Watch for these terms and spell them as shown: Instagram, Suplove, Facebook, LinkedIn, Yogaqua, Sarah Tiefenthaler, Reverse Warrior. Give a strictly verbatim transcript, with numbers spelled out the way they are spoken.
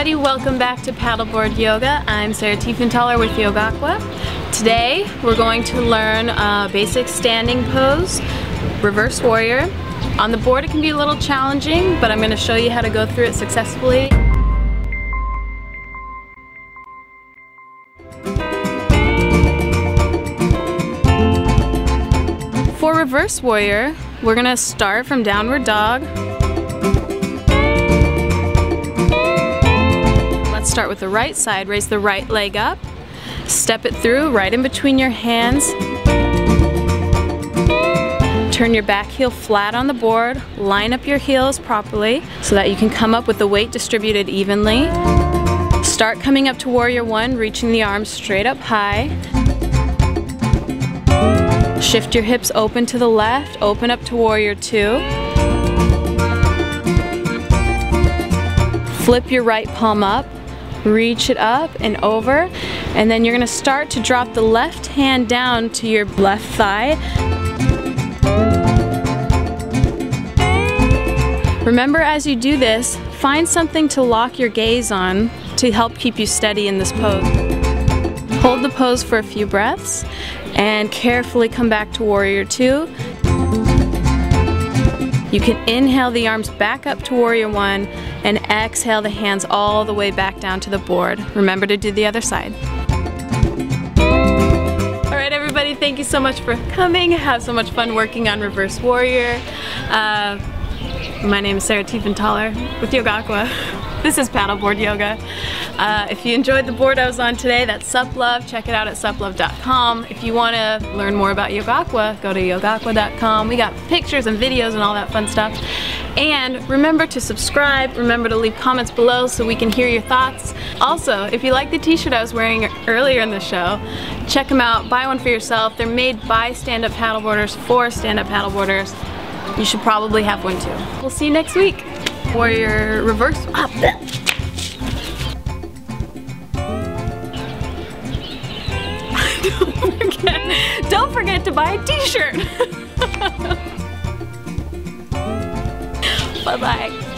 everybody, welcome back to Paddleboard Yoga. I'm Sarah Tiefenthaler with Yogaqua. Today we're going to learn a basic standing pose, Reverse Warrior. On the board it can be a little challenging, but I'm going to show you how to go through it successfully. For Reverse Warrior, we're going to start from Downward Dog. Start with the right side, raise the right leg up, step it through right in between your hands, turn your back heel flat on the board, line up your heels properly so that you can come up with the weight distributed evenly. Start coming up to Warrior One, reaching the arms straight up high. Shift your hips open to the left, open up to Warrior Two. Flip your right palm up. Reach it up and over, and then you're going to start to drop the left hand down to your left thigh. Remember, as you do this, find something to lock your gaze on to help keep you steady in this pose. Hold the pose for a few breaths and carefully come back to Warrior Two. You can inhale the arms back up to Warrior One and exhale the hands all the way back down to the board. Remember to do the other side. Alright everybody, thank you so much for coming. Have so much fun working on Reverse Warrior. Uh, my name is Sarah Tiefenthaler with Yogaqua. This is Paddleboard Yoga. Uh, if you enjoyed the board I was on today, that's Suplove. Check it out at suplove dot com. If you want to learn more about Yogaqua, go to yogaqua dot com. We got pictures and videos and all that fun stuff. And remember to subscribe, remember to leave comments below so we can hear your thoughts. Also, if you like the t-shirt I was wearing earlier in the show, check them out, buy one for yourself. They're made by stand-up paddleboarders for stand-up paddleboarders. You should probably have one too. We'll see you next week. Warrior Reverse. Ah, don't forget, don't forget to buy a t-shirt. Bye-bye.